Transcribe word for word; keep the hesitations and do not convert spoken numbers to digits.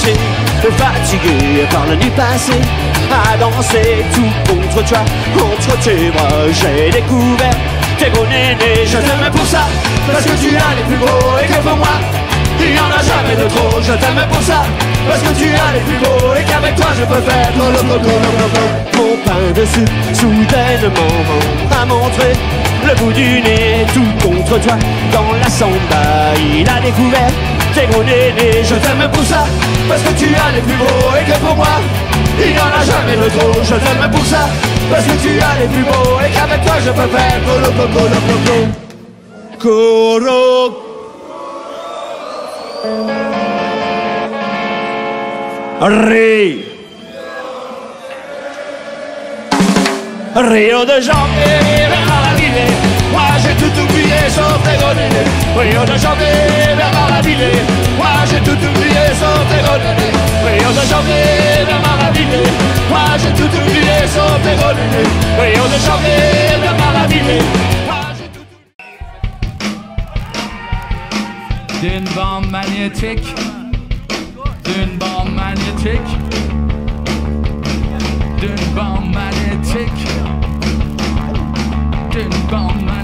marcher, fatigué par la nuit passée, à danser tout contre toi, entre tes bras. J'ai découvert tes gros nénés. Je t'aime pour ça, parce que tu as les plus beaux, et que pour moi il n'y en a jamais de trop. Je t'aime pour ça, parce que tu as les plus beaux, et qu'avec toi je peux faire mon pain dessus. Soudainement m'a montré le bout du nez, tout contre toi. Dans la samba, il a découvert tes gros nénés. Je t'aime pour ça, parce que tu as les plus beaux, et que pour moi il n'y en a jamais de trop. Je t'aime pour ça, parce que tu as les plus beaux, et qu'avec toi je peux faire colo colo colo colo. Rio Rio de Janvier vers la ville, moi j'ai tout oublié sauf tes gros nénés. Rio de Janvier vers la ville, moi j'ai tout oublié sauf tes gros nénés. Rio de Janvier vers la ville, moi j'ai tout oublié sauf tes gros nénés. Rio de Janvier vers la ville. D'une bande magnétique, d'une bande magnétique, d'une bande magnétique, d'une bande magnétique.